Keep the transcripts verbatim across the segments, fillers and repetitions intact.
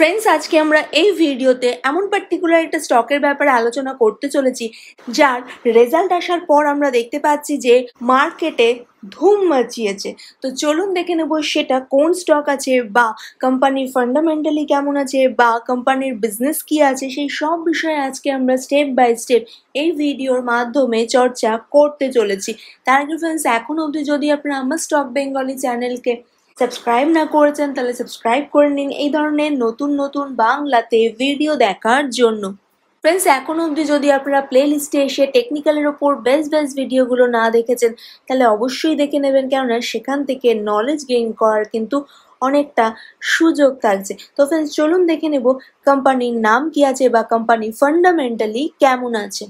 Friends आज के हमरा ए भिडियोते एमन पार्टिकुलार एक स्टॉकर ब्यापारे आलोचना करते चलेछि जार रेजाल्ट आसार पर आमरा देखते पाच्छि जे मार्केटे धूम मचिए। तो चलून देखे नेब सेटा कोन स्टक आछे बा कोम्पानिर फंडामेंटाली केमन आछे बा कोम्पानिर बिजनेस कि आछे सेई सब विषय आजके आमरा स्टेप बाय स्टेप एई भिडियोर माध्यमे चर्चा करते चलेछि। तार आगे फ्रेंड्स एखन अब्दि जदि आपनारा आमार स्टक बेंगली चैनलके सबस्क्राइब ना करेछेन ताहले सबस्क्राइब करे निन एई धरनेर नतून नतून बांगलाते भिडियो देखार जोन्नो। फ्रेंड्स एखोनो अब्दि यदि आपनारा प्ले लिस्टे एसे टेक्निकलेर ओपर बेस्ट बेस्ट भिडियोगुलो ना देखेछेन ताहले अवश्यई देखे नेबेन कारण सेखान थेके नलेज गेइन करार किन्तु अनेकटा सुयोग थाकछे। तो फ्रेंड्स चलुन देखे नेब कोम्पानिर नाम कि आछे बा कोम्पानि फंडामेंटाली केमन आछे।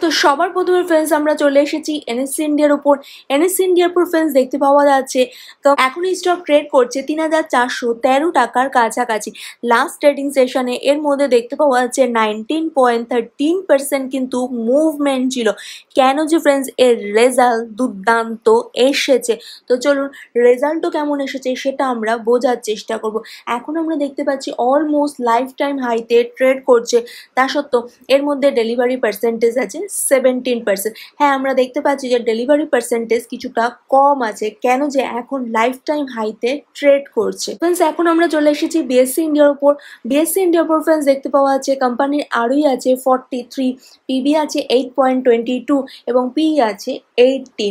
तो सबार प्रथमे फ्रेंड्स आमरा चले एसेछि एनएससी इंडियार ओपर। एनएससी इंडियार ओपर फ्रेंड्स देखते पावा जाच्छे एखोन स्टक ट्रेड करछे तीन हज़ार चारशो तेरो टाकार काछाकाछि। लास्ट ट्रेडिंग सेशने एर मध्य देखते पावा जाच्छे नाइनटीन पॉइंट थार्टीन पार्सेंट किन्तु मुभमेंट छिलो। केन जे फ्रेंड्स एर रेजाल्ट दुर्दान्त एसेछे। तो चलुन रेजाल्टो केमन एसेछे सेटा आमरा बोझार चेष्टा करब। एखोन आमरा देखते पाच्छि अलमोस्ट लाइफ टाइम हाईते ट्रेड करछे ता सत्त्वेও एर मध्य डेलिभारि पार्सेंटेज आछे सेवेंटीन परसेंट। हाँ आमरा देखते पाच्छि जे डेलिवरी परसेंटेज किछुटा कम आछे केन जे एखन लाइफ टाइम हाईते ट्रेड करछे। फ्रेंड्स एखन आमरा चले एसेछि बीएससी इंडियार ओपर। बीएससी इंडियार ओपर फ्रेंड्स देखते पावा जाच्छे कोम्पानिर आरओई आछे फोर्टी थ्री, पीबी आछे एट पॉइंट टू टू एबं पी आछे एट्टी।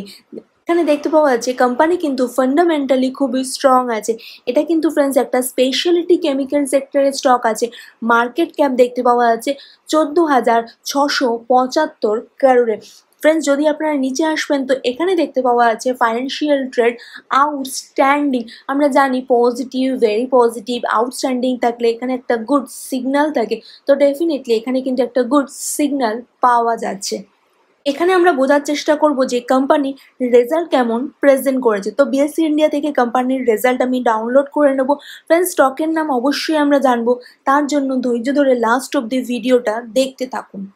এখানে দেখতে পাওয়া যাচ্ছে কোম্পানি কিন্তু ফান্ডামেন্টালি খুবই স্ট্রং আছে। এটা কিন্তু फ्रेंड्स একটা স্পেশালিটি কেমিক্যাল সেক্টরের স্টক আছে। মার্কেট ক্যাপ দেখতে পাওয়া যাচ্ছে চোদ্দ হাজার ছশো পঁচাত্তর কোটি। फ्रेंड्स যদি আপনারা নিচে আসবেন তো এখানে দেখতে পাওয়া যাচ্ছে ফাইন্যান্সিয়াল ট্রেড আউটস্ট্যান্ডিং। আমরা জানি পজিটিভ ভেরি পজিটিভ আউটস্ট্যান্ডিং থাকলে এখানে একটা গুড সিগন্যাল থাকে। তো ডেফিনেটলি এখানে কিন্তু একটা গুড সিগন্যাল পাওয়া যাচ্ছে। एखाने आमरा बोझार चेष्टा करब जे कोम्पानि रेजाल्ट केमन प्रेजेंट करेछे। तो बीएससी इंडिया थेके कोम्पानिर रेजाल्ट आमि डाउनलोड करे नेब। फ्रेंड्स स्टकेर नाम अवश्यई आमरा जानबो, तार जोन्नो धैर्य धरे लास्ट अब्दि भिडियोटा देखते थाकुन।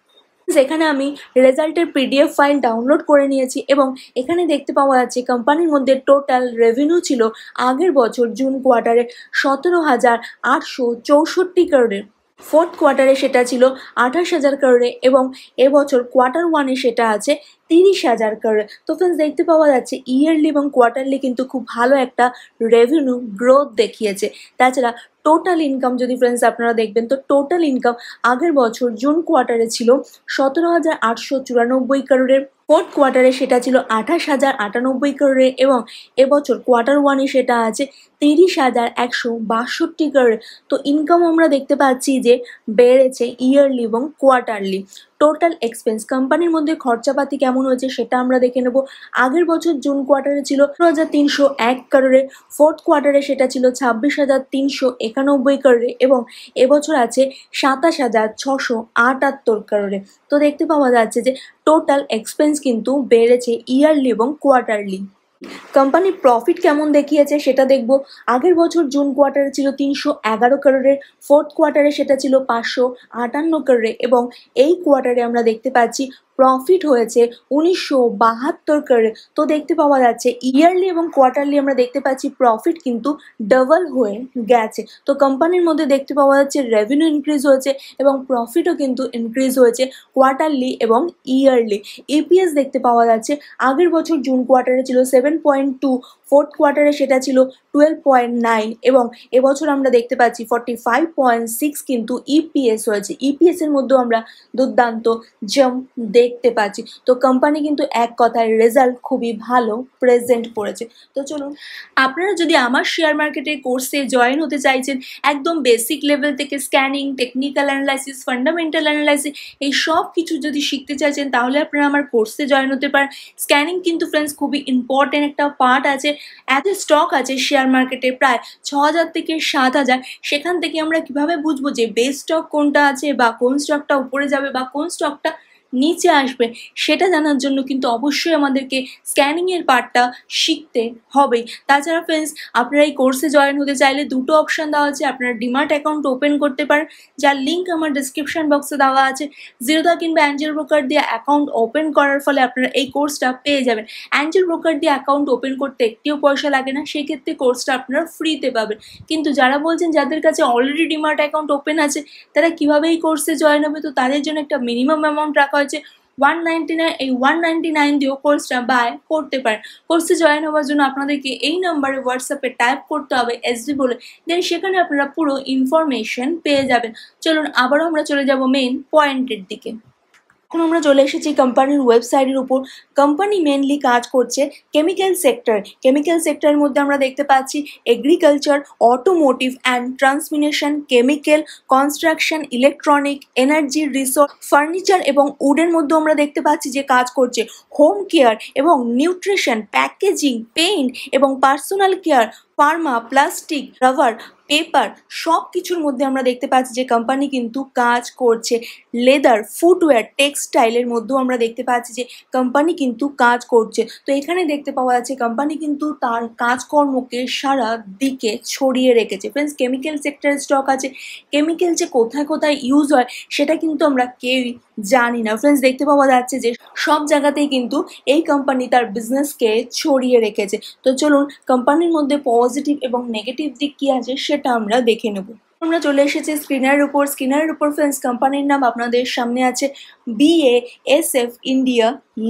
एखाने आमि रेजाल्टेर पीडिएफ फाइल डाउनलोड करे नियेछि एबं एखाने देखते पावा जाच्छे कोम्पानिर मध्ये टोटाल रेभिन्यू छिलो आगेर बछर जून क्वार्टारे सतेरो हज़ार आठशो चौषट्टी कोटी, फोर्थ क्वार्टारे सेटा छिलो आठाश हज़ार करोड़े एवं ए बछर क्वार्टार वाने सेटा आछे तीरिश हज़ार करोड़े। तो फ्रेंड्स देखते पावा जाच्छे इयारलि एवं क्वार्टारलि किन्तु खूब भालो एकटा रेभिन्यू ग्रोथ देखिएछे। ताछाड़ा टोटाल इनकाम यदि फ्रेंड्स आपनारा देखबेन तो टोटाल इनकाम आगेर बछर जून क्वार्टारे छिलो सतेरो हज़ार आठशो चुरानब्बई करोड़े, फोर्थ क्वार्टारे सेटा छिलो आठाश हज़ार आठानब्बई करोड़े एवं ए बछर क्वार्टार वाने सेटा आछे तीरिश हज़ार एकशो बाषट्टी करोड़े। तो इनकाम आमरा देखते पाच्छि जे बेड़ेछे इयारलि एवं क्वार्टारलि। टोटाल एक्सपेंस कोम्पानिर मध्ये खर्चापाती केमन होयेछे सेटा आमरा देखे नेब। आगेर बछर जून क्वार्टारे छिलो तीन हज़ार तीनशो एक करोड़े, फोर्थ क्वार्टारे सेटा छिलो छब्बिश हज़ार तीनशो इक्यानब्बई करोड़े एवं ए बछर आछे सत्ताईश हज़ार छशो अठहत्तर करोड़े। तो देखते पावा जाच्छे जे टोटाल एक्सपेंस किन्तु बेड़ेछे इयारलि एवं क्वार्टारलि। কোম্পানি प्रॉफिट কেমন দেখিয়েছে সেটা দেখব। আগের বছর জুন কোয়ার্টারে ছিল তিনশো এগারো কোটি, फोर्थ কোয়ার্টারে সেটা ছিল পাঁচশো আটান্ন কোটি এবং এই কোয়ার্টারে আমরা দেখতে পাচ্ছি প্রফিট হয়েছে উনিশশো বাহাত্তর কোটি। তো দেখতে পাওয়া যাচ্ছে ইয়ারলি এবং কোয়ার্টারলি আমরা দেখতে পাচ্ছি প্রফিট কিন্তু ডাবল হয়ে গেছে। তো কোম্পানির মধ্যে দেখতে পাওয়া যাচ্ছে রেভিনিউ ইনক্রিজ হয়েছে এবং প্রফিটও কিন্তু ইনক্রিজ হয়েছে কোয়ার্টারলি এবং ইয়ারলি। ইপিএস দেখতে পাওয়া যাচ্ছে আগের বছর জুন কোয়ার্টারে ছিল সেভেন পয়েন্ট টু, फोर्थ কোয়ার্টারে সেটা ছিল টুয়েলভ পয়েন্ট নাইন এবং এবছর আমরা দেখতে পাচ্ছি ফর্টি ফাইভ পয়েন্ট সিক্স কিন্তু ইপিএস হয়েছে। ইপিএস এর মধ্যেও আমরা দুর্দান্ত জাম্প দেখতে পাচ্ছি। তো কোম্পানি কিন্তু এক কথায় রেজাল্ট খুবই ভালো প্রেজেন্ট করেছে। তো চলুন আপনারা যদি আমার শেয়ার মার্কেটের কোর্সে জয়েন হতে চাইছেন একদম বেসিক লেভেল থেকে scanning technical analysis fundamental analysis এই সব কিছু যদি শিখতে চাইছেন তাহলে আপনারা আমার কোর্সে জয়েন হতে পারেন। স্ক্যানিং কিন্তু फ्रेंड्स খুবই ইম্পর্টেন্ট একটা পার্ট আছে। এত স্টক আছে শেয়ার মার্কেটে প্রায় ছয় হাজার থেকে সাত হাজার, সেখান থেকে আমরা কিভাবে বুঝবো যে বেস্ট স্টক কোনটা আছে বা কোন স্টকটা উপরে যাবে বা কোন স্টকটা नीचे आसबे सेटा जानार जोन्नो किन्तु अवश्यई आमादेरके स्क्यानिंगेर पार्टटा शिखते हबे। ताछाड़ा फ्रेंड्स आपनारा एई कोर्से जयन होते चाइले दुटो अपशन देवा आछे, आपनारा डिमैट अ্যাকাউন্ট ओपेन करते पारेन जार लिंक आमार डेसक्रिपशन बक्से देवा आछे। जिरोधा किंबा एंजेल ब्रोकार दिये अ্যাকাউন্ট ओपेन करार फले आपनारा एई कोर्सटा पेये जाबेन। एंजेल ब्रोकार दिये अ্যাকাউন্ট ओपेन करते एकटिও पयसा लागे ना, सेई क्षेत्रे कोर्सटा आपनारा फ्रीते पाबेन। किन्तु जारा बोलछेन जादेर काछे अलरेडी डिमैट अ্যাকাউন্ট ओपेन आछे तारा किभाबे एई कोर्से जयन होबे, तो तादेर जोन्नो एकटा मिनिमाम अ্যামাউন্ট রাখা হয়েছে वन नाइनटी नाइन। এই वन नाइनटी नाइन দিয়েও কোর্সটা বাই করতে পারেন। কোর্সে জয়েন হওয়ার জন্য আপনাদেরকে এই নাম্বারে হোয়াটসঅ্যাপে টাইপ করতে হবে এসডি বলে, দেন সেখানে আপনারা পুরো ইনফরমেশন পেয়ে যাবেন। চলুন আবারও আমরা চলে যাব মেইন পয়েন্টের দিকে। এখন আমরা চলে এসেছি কোম্পানির ওয়েবসাইটের উপর। কোম্পানি মেইনলি কাজ করছে কেমিক্যাল সেক্টর। কেমিক্যাল সেক্টরের মধ্যে আমরা দেখতে পাচ্ছি agriculture, automotive and transmission, chemical, construction, electronic, energy resource, furniture এবং উডের মধ্যে আমরা দেখতে পাচ্ছি যে কাজ করছে হোম কেয়ার এবং নিউট্রিশন, প্যাকেজিং, পেইন্ট এবং personal care, pharma, plastic, rubber, paper সব কিছুর মধ্যে আমরা দেখতে পাচ্ছি যে কোম্পানি কিন্তু কাজ করছে। লেদার, ফুটওয়্যার, টেক্সটাইলের মধ্যেও আমরা দেখতে পাচ্ছি যে কোম্পানি কিন্তু কাজ করছে। তো এখানে দেখতে পাওয়া যাচ্ছে কোম্পানি কিন্তু তার কাজকর্মকে সারা দিকে ছড়িয়ে রেখেছে। ফ্রেন্ডস কেমিক্যাল সেক্টরের স্টক আছে, কেমিক্যাল যে কোথায় কোথায় ইউজ হয় সেটা কিন্তু আমরা কেউই জানি না। ফ্রেন্ডস দেখতে পাওয়া যাচ্ছে যে সব জায়গাতেই কিন্তু এই কোম্পানি তার বিজনেসকে ছড়িয়ে রেখেছে। তো চলুন কোম্পানির মধ্যে পজিটিভ এবং নেগেটিভ দিক কী আছে সেটা আমরা দেখে নেব। আমরা চলে এসেছি স্ক্রিনারের উপর। স্ক্রিনারের উপর ফ্রেন্ডস কোম্পানির নাম আপনাদের সামনে আছে B A S F India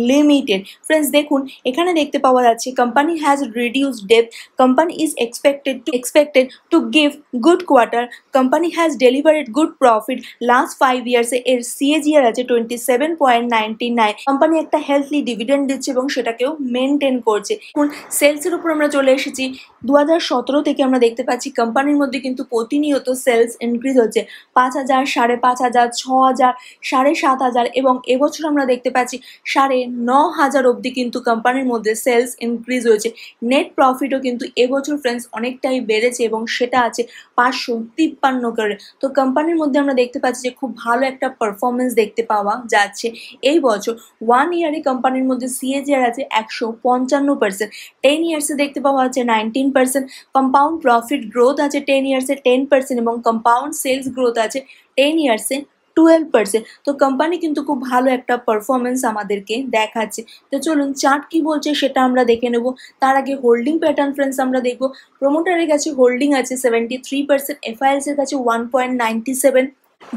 limited. Friends দেখুন এখানে দেখতে পাওয়া যাচ্ছে company has reduced debt, company is expected to expected to give good quarter, company has delivered good profit. Last five ইয়ার্সে এর সিএজিআর আছে twenty seven point ninety nine. Company একটা healthy dividend দিচ্ছে এবং সেটাকেও মেনটেন করছে। এখন সেলসের উপর আমরা চলে এসেছি। দু হাজার সতেরো থেকে আমরা দেখতে পাচ্ছি কোম্পানির মধ্যে কিন্তু প্রতিনিয়ত সেলস ইনক্রিজ হচ্ছে, পাঁচ হাজার সাড়ে পাঁচ হাজার ছ হাজার সাড়ে সাত হাজার এবং এবছর আমরা দেখতে পাচ্ছি সাড়ে ন হাজার অবধি কিন্তু কোম্পানির মধ্যে সেলস ইনক্রিজ হয়েছে। নেট প্রফিটও কিন্তু এবছর ফ্রেন্ডস অনেকটাই বেড়েছে এবং সেটা আছে পাঁচশো তিপ্পান্ন করে। তো কোম্পানির মধ্যে আমরা দেখতে পাচ্ছি যে খুব ভালো একটা পারফরমেন্স দেখতে পাওয়া যাচ্ছে এই বছর। ওয়ান ইয়ারে কোম্পানির মধ্যে সিএজিআর আছে একশো পঞ্চান্ন পার্সেন্ট, টেন ইয়ার্সে দেখতে পাওয়া যাচ্ছে nineteen percent, compound profit growth আছে টেন ইয়ার্সে টেন পার্সেন্ট এবং কম্পাউন্ড সেলস গ্রোথ আছে টেন ইয়ার্সে টুয়েলভ পার্সেন্ট। তো কোম্পানি কিন্তু খুব ভালো একটা পারফরমেন্স আমাদেরকে দেখাচ্ছে। তো চলুন চার্ট কী বলছে সেটা আমরা দেখে নেব। তার আগে হোল্ডিং প্যাটার্ন ফ্রেন্ডস আমরা দেখব। প্রমোটারের কাছে হোল্ডিং আছে সেভেন্টি থ্রি পার্সেন্ট, এফআইএলসের কাছে ওয়ান পয়েন্ট নাইনটি সেভেন,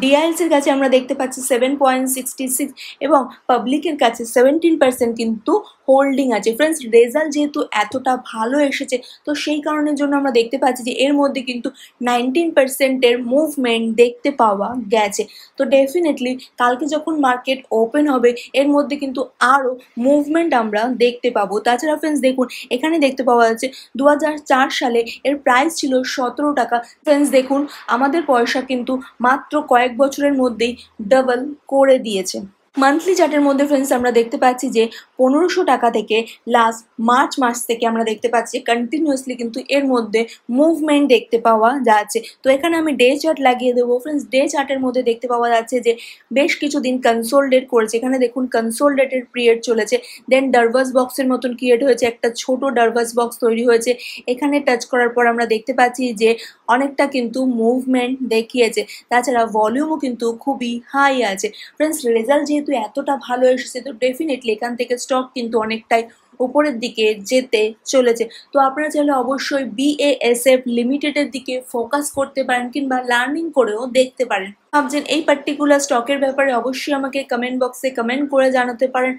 ডিআইএলসের কাছে আমরা দেখতে পাচ্ছি সেভেন পয়েন্ট সিক্সটি সিক্স এবং পাবলিকের কাছে সেভেন্টিন পার্সেন্ট কিন্তু হোল্ডিং আছে। ফ্রেন্ডস রেজাল্ট যেহেতু এতটা ভালো এসেছে তো সেই কারণের জন্য আমরা দেখতে পাচ্ছি যে এর মধ্যে কিন্তু নাইনটিন পার্সেন্টের মুভমেন্ট দেখতে পাওয়া গেছে। তো ডেফিনেটলি কালকে যখন মার্কেট ওপেন হবে এর মধ্যে কিন্তু আরও মুভমেন্ট আমরা দেখতে পাবো। তাছাড়া ফ্রেন্ডস দেখুন এখানে দেখতে পাওয়া যাচ্ছে দু হাজার চার সালে এর প্রাইস ছিল সতেরো টাকা। ফ্রেন্ডস দেখুন আমাদের পয়সা কিন্তু মাত্র কয়েক বছরের মধ্যেই ডাবল করে দিয়েছে। মান্থলি চার্টের মধ্যে ফ্রেন্ডস আমরা দেখতে পাচ্ছি যে পনেরোশো টাকা থেকে লাস্ট মার্চ মাস থেকে আমরা দেখতে পাচ্ছি কন্টিনিউয়াসলি কিন্তু এর মধ্যে মুভমেন্ট দেখতে পাওয়া যাচ্ছে। তো এখানে আমি ডে চার্ট লাগিয়ে দেবো। ফ্রেন্ডস ডে চার্টের মধ্যে দেখতে পাওয়া যাচ্ছে যে বেশ কিছুদিন কনসোলডেট করেছে। এখানে দেখুন কনসোলডেটের পিরিয়ড চলেছে, দেন ডার্ভাস বক্সের মতন ক্রিয়েট হয়েছে, একটা ছোট ডার্ভাস বক্স তৈরি হয়েছে। এখানে টাচ করার পর আমরা দেখতে পাচ্ছি যে অনেকটা কিন্তু মুভমেন্ট দেখিয়েছে। তাছাড়া ভলিউমও কিন্তু খুবই হাই আছে। ফ্রেন্ডস রেজাল্ট যেহেতু এতটা ভালো এসেছে তো ডেফিনেটলি এখান থেকে স্টক কিন্তু অনেকটাই উপরের দিকে যেতে চলেছে। তো আপনারা চাইলে অবশ্যই বি এ এস এফ লিমিটেডের দিকে ফোকাস করতে পারেন কিংবা লার্নিং করেও দেখতে পারেন। ভাবছেন এই পার্টিকুলার স্টকের ব্যাপারে অবশ্যই আমাকে কমেন্ট বক্সে কমেন্ট করে জানাতে পারেন।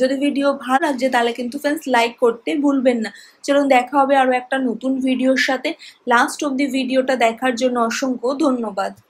যদি ভিডিও ভালো লাগছে তাহলে কিন্তু ফ্রেন্ডস লাইক করতে ভুলবেন না। চলুন দেখা হবে আরও একটা নতুন ভিডিওর সাথে। লাস্ট অব দি ভিডিওটা দেখার জন্য অসংখ্য ধন্যবাদ।